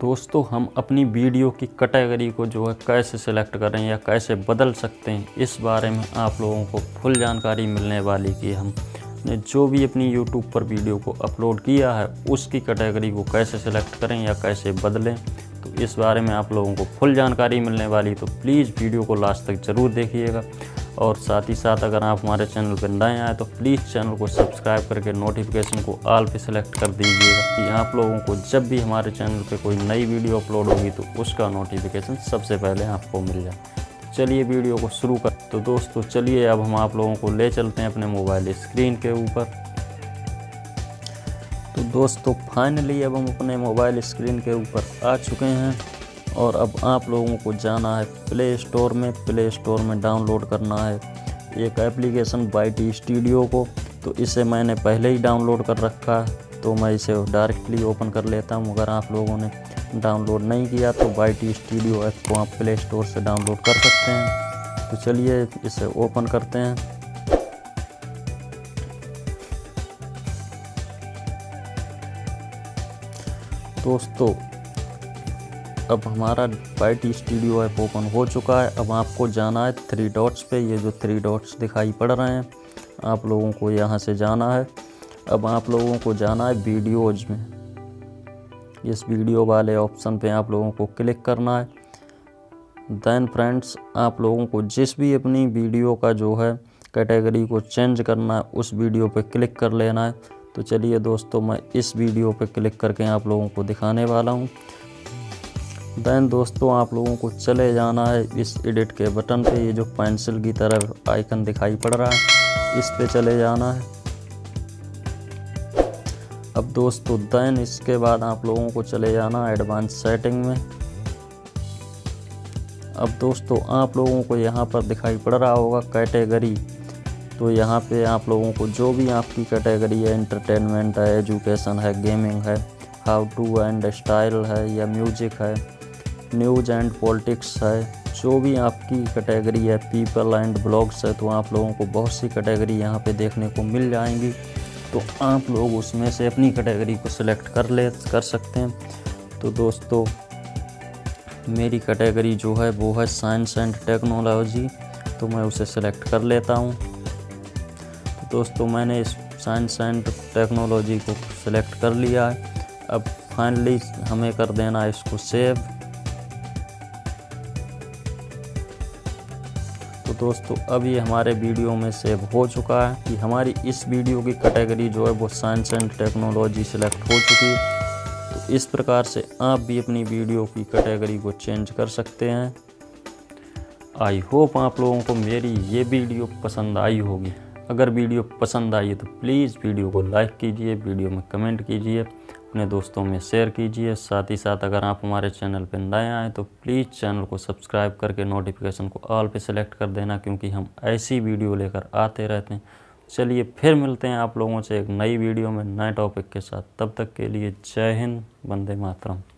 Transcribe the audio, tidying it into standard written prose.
दोस्तों हम अपनी वीडियो की कैटेगरी को जो है कैसे सिलेक्ट करें या कैसे बदल सकते हैं, इस बारे में आप लोगों को फुल जानकारी मिलने वाली कि हमने जो भी अपनी YouTube पर वीडियो को अपलोड किया है उसकी कैटेगरी को कैसे सिलेक्ट करें या कैसे बदलें, तो इस बारे में आप लोगों को फुल जानकारी मिलने वाली। तो प्लीज़ वीडियो को लास्ट तक ज़रूर देखिएगा और साथ ही साथ अगर आप हमारे चैनल पर नए आए तो प्लीज़ चैनल को सब्सक्राइब करके नोटिफिकेशन को ऑल पे सेलेक्ट कर दीजिएगा कि आप लोगों को जब भी हमारे चैनल पे कोई नई वीडियो अपलोड होगी तो उसका नोटिफिकेशन सबसे पहले आपको मिल जाए। चलिए वीडियो को शुरू कर। तो दोस्तों चलिए अब हम आप लोगों को ले चलते हैं अपने मोबाइल स्क्रीन के ऊपर। तो दोस्तों फाइनली अब हम अपने मोबाइल स्क्रीन के ऊपर आ चुके हैं और अब आप लोगों को जाना है प्ले स्टोर में। प्ले स्टोर में डाउनलोड करना है एक एप्लीकेशन बाइट स्टूडियो को। तो इसे मैंने पहले ही डाउनलोड कर रखा है तो मैं इसे डायरेक्टली ओपन कर लेता हूं। अगर आप लोगों ने डाउनलोड नहीं किया तो बाइट स्टूडियो ऐप को आप प्ले स्टोर से डाउनलोड कर सकते हैं। तो चलिए इसे ओपन करते हैं। दोस्तों अब हमारा बाइट स्टूडियो ऐप ओपन हो चुका है। अब आपको जाना है थ्री डॉट्स पे। ये जो थ्री डॉट्स दिखाई पड़ रहे हैं आप लोगों को यहाँ से जाना है। अब आप लोगों को जाना है वीडियोज़ में। इस वीडियो वाले ऑप्शन पे आप लोगों को क्लिक करना है। देन फ्रेंड्स आप लोगों को जिस भी अपनी वीडियो का जो है कैटेगरी को चेंज करना है उस वीडियो पर क्लिक कर लेना है। तो चलिए दोस्तों मैं इस वीडियो पर क्लिक करके आप लोगों को दिखाने वाला हूँ। देन दोस्तों आप लोगों को चले जाना है इस एडिट के बटन पे। ये जो पेंसिल की तरह आइकन दिखाई पड़ रहा है इस पे चले जाना है। अब दोस्तों देन इसके बाद आप लोगों को चले जाना है एडवांस सेटिंग में। अब दोस्तों आप लोगों को यहाँ पर दिखाई पड़ रहा होगा कैटेगरी। तो यहाँ पे आप लोगों को जो भी आपकी कैटेगरी है, एंटरटेनमेंट है, एजुकेशन है, गेमिंग है, हाउ टू एंड स्टाइल है या म्यूजिक है, न्यूज एंड पॉलिटिक्स है, जो भी आपकी कैटेगरी है, पीपल एंड ब्लॉग्स है, तो आप लोगों को बहुत सी कैटेगरी यहाँ पे देखने को मिल जाएंगी। तो आप लोग उसमें से अपनी कैटेगरी को सिलेक्ट कर सकते हैं। तो दोस्तों मेरी कैटेगरी जो है वो है साइंस एंड टेक्नोलॉजी, तो मैं उसे सिलेक्ट कर लेता हूँ। तो दोस्तों मैंने इस साइंस एंड टेक्नोलॉजी को सिलेक्ट कर लिया है। अब फाइनली हमें कर देना है इसको सेव। तो दोस्तों अब ये हमारे वीडियो में सेव हो चुका है कि हमारी इस वीडियो की कैटेगरी जो है वो साइंस एंड टेक्नोलॉजी सिलेक्ट हो चुकी है। तो इस प्रकार से आप भी अपनी वीडियो की कैटेगरी को चेंज कर सकते हैं। आई होप आप लोगों को मेरी ये वीडियो पसंद आई होगी। अगर वीडियो पसंद आई तो प्लीज़ वीडियो को लाइक कीजिए, वीडियो में कमेंट कीजिए, अपने दोस्तों में शेयर कीजिए। साथ ही साथ अगर आप हमारे चैनल पर नए आए तो प्लीज़ चैनल को सब्सक्राइब करके नोटिफिकेशन को ऑल पे सेलेक्ट कर देना, क्योंकि हम ऐसी वीडियो लेकर आते रहते हैं। चलिए फिर मिलते हैं आप लोगों से एक नई वीडियो में नए टॉपिक के साथ। तब तक के लिए जय हिंद, वंदे मातरम।